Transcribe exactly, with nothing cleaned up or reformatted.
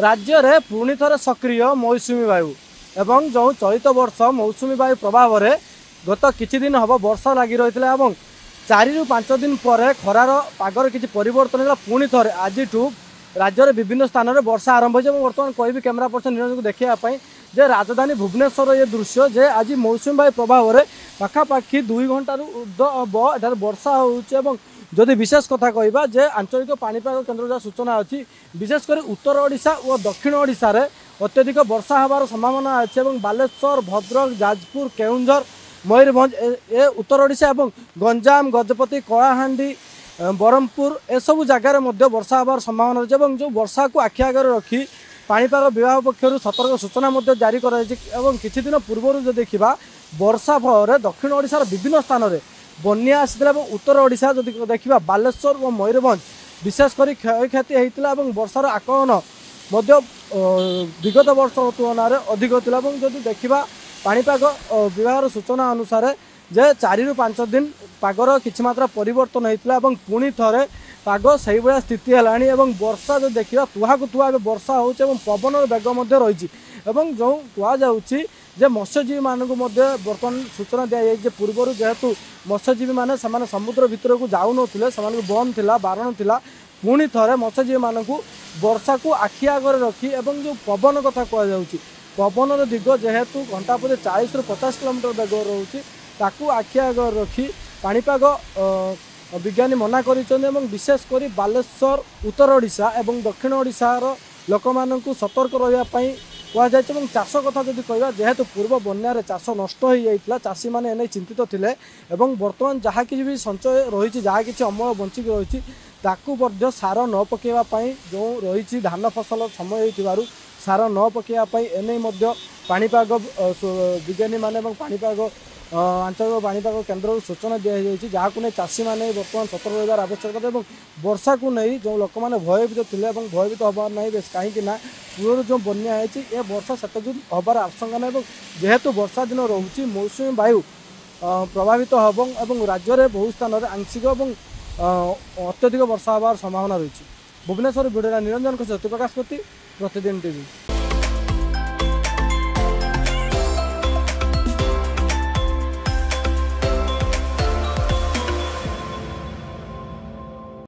राज्य में पुणी थे सक्रिय मौसुमी वायु एवं जो चलित वर्ष मौसुमी वायु प्रभाव में गत किछि दिन हम वर्षा लगी रही है और चारु पांच दिन पर खरार पागर किछि परिवर्तन है। पुणी थे आज राज्य में विभिन्न स्थान में वर्षा आरंभ हो बर्तमान कह कैमेरा पर्सन निरंजन को देखापी जे राजधानी भुवनेश्वर ये दृश्य जे आज मौसुमी वायु प्रभाव में पखापाखि दुई घंटा एठार वर्षा हो जदि विशेष कथा कहिबा जे आंचलिक पाणीपाग केन्द्र जहाँ सूचना अच्छी विशेषकर उत्तर ओडिशा और दक्षिण ओडिशा रे अत्यधिक वर्षा हबार संभावना अच्छे और बालेश्वर भद्रक जाजपुर केउंझर मयूरभंज ए उत्तर ओडिशा और गंजाम गजपति कलाहांडी ब्रह्मपुर एसबू जगार वर्षा हबार संभावना रही है। जो वर्षा को आखि आगे रखी पाणीपाग विभाग पक्षर सतर्क सूचना जारी कर पूर्व जो देखा वर्षा फल दक्षिण ओडिशार विभिन्न स्थान में बन्या आसी उत्तर ओडिशा जदि देखा बालेश्वर और मयूरभंज विशेषकर क्षय क्षति होता और वर्षार आकलन विगत वर्ष तुलन में अधिक था। जदि देखा पाणीपाग विभाग सूचना अनुसार जे चारु पांच दिन पागर किछि मात्रा परिवर्तन होता और पुणी थे पाग से भाया स्थित है। वर्षा जो देखा तुहा को तुहा वर्षा हो पवन बेग रही जो कहुच्छी जे मत्स्यजीवी मानू बर्तमान सूचना दी जा पूर्व जेहेतु मत्स्यजीवी मैंने समुद्र भितर को जाऊन से बंद थी बारण थी पुणी थे मत्स्यजीवी मानू वर्षा को आखि आगे रखी एवं जो पवन कथा कहुच्ची पवन दिग जेहेतु घंटा प्रति चालीस रु पचास किलोमीटर बेग रोचे ताकू आखि आगे रखी पाणीपाग विज्ञानी मना करशेषकर बालेश्वर उत्तर ओडिशा एवं दक्षिण ओडिशार लोक मान सतर्क रही कहुई। चाष कथा जब कह जेहेतु पूर्व बन्यार चाष नष्ट होता चाषी मैंने चिंतित थे बर्तमान जहाँ कि भी संचय रही जहाँ कि अमल बंचिक रही सार न पकड़ापी जो रही धान फसल समय हो सार न पकड़ापी एने पाणीपाग विज्ञानी मैंने पाणीपाग आंचलिक पाणीपाग केन्द्र सूचना दी जाए जहाँ को नहीं चाषी मैंने बर्तमान सतर्क रहार आवश्यकता और वर्षा को नहीं जो लोक मैंने भयभीत थे भयभीत हबार ना बे कहीं पूर्व जो बन्या ये वर्षा सत जून हबार आशंका ना जेहेतु वर्षा दिन रोचे मौसुमी वायु प्रभावित हम और राज्य में बहुत स्थान में आंशिक और अत्यधिक वर्षा हबार संभावना रही। भुवनेश्वर भिडियो निरंजन को सत्यप्रकाश प्रति प्रतिदिन टीवी।